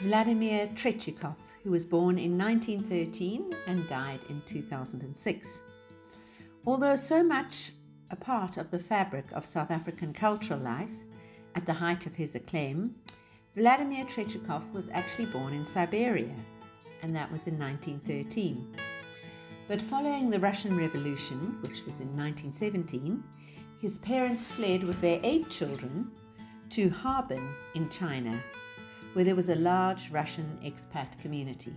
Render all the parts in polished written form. Vladimir Tretchikoff, who was born in 1913 and died in 2006. Although so much a part of the fabric of South African cultural life, at the height of his acclaim, Vladimir Tretchikoff was actually born in Siberia, and that was in 1913. But following the Russian Revolution, which was in 1917, his parents fled with their 8 children to Harbin in China, where there was a large Russian expat community.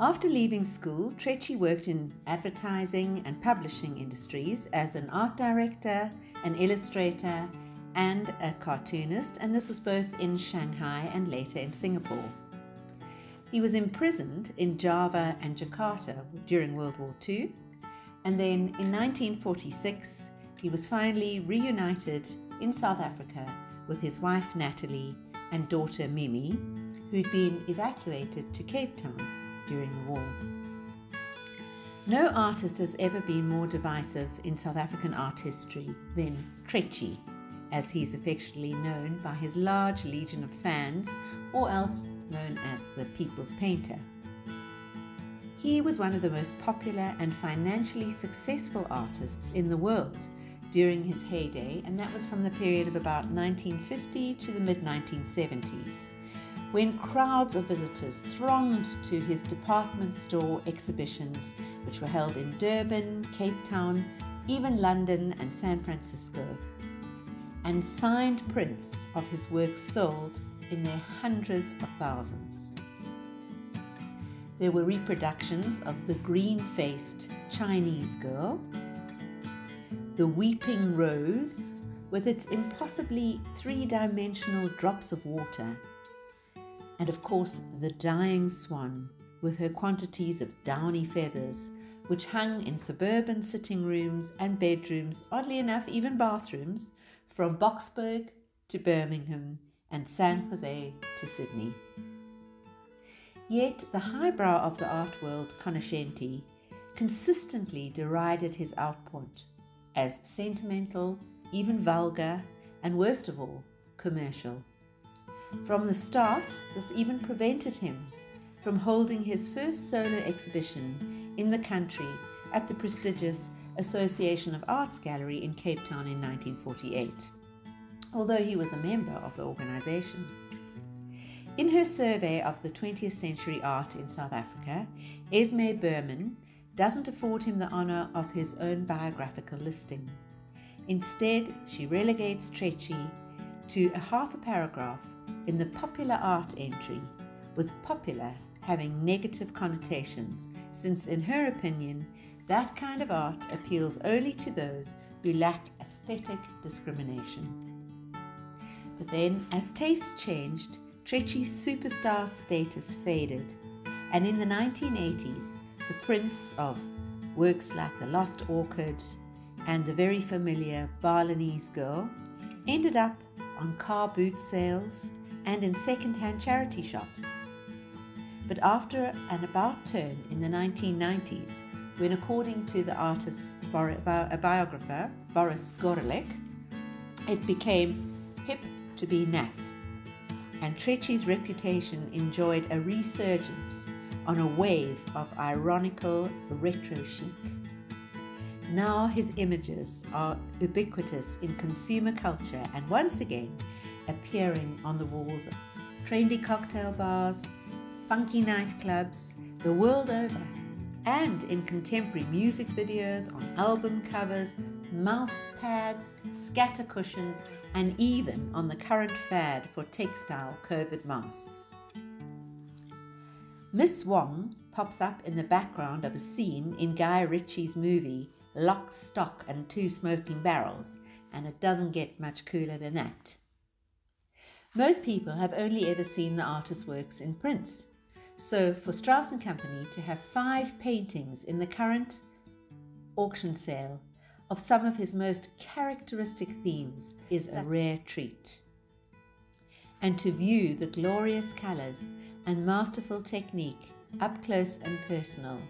After leaving school, Tretchy worked in advertising and publishing industries as an art director, an illustrator, and a cartoonist, and this was both in Shanghai and later in Singapore. He was imprisoned in Java and Jakarta during World War II, and then in 1946 he was finally reunited in South Africa with his wife Natalie and daughter Mimi, who'd been evacuated to Cape Town during the war. No artist has ever been more divisive in South African art history than Tretchy, as he's affectionately known by his large legion of fans, or else known as the People's Painter. He was one of the most popular and financially successful artists in the world during his heyday, and that was from the period of about 1950 to the mid-1970s, when crowds of visitors thronged to his department store exhibitions, which were held in Durban, Cape Town, even London and San Francisco, and signed prints of his work sold in their hundreds of thousands. There were reproductions of the green-faced Chinese girl, the weeping rose with its impossibly three-dimensional drops of water, and of course the dying swan with her quantities of downy feathers, which hung in suburban sitting rooms and bedrooms, oddly enough even bathrooms, from Boksburg to Birmingham and San Jose to Sydney. Yet the highbrow of the art world, Conoscenti, consistently derided his output as sentimental, even vulgar, and worst of all, commercial. From the start, this even prevented him from holding his first solo exhibition in the country at the prestigious Association of Arts Gallery in Cape Town in 1948, although he was a member of the organisation. In her survey of the 20th century art in South Africa, Esme Berman doesn't afford him the honour of his own biographical listing. Instead, she relegates Tretchy to a half a paragraph in the popular art entry, with popular having negative connotations, since in her opinion, that kind of art appeals only to those who lack aesthetic discrimination. But then, as tastes changed, Tretchy's superstar status faded, and in the 1980s, the prints of works like The Lost Orchid and the very familiar Balinese Girl ended up on car boot sales and in second-hand charity shops. But after an about turn in the 1990s, when according to the artist's biographer, Boris Gorelick, it became hip to be naff, and Tretchy's reputation enjoyed a resurgence on a wave of ironical retro chic. Now his images are ubiquitous in consumer culture and once again appearing on the walls of trendy cocktail bars, funky nightclubs the world over, and in contemporary music videos, on album covers, mouse pads, scatter cushions, and even on the current fad for textile COVID masks. Miss Wong pops up in the background of a scene in Guy Ritchie's movie Lock, Stock and Two Smoking Barrels, and it doesn't get much cooler than that. Most people have only ever seen the artist's works in prints, so for Strauss & Company to have 5 paintings in the current auction sale of some of his most characteristic themes is a rare treat. And to view the glorious colours and masterful technique up close and personal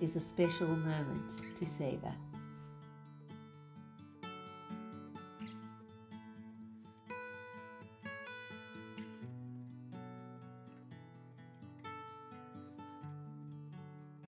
is a special moment to savour.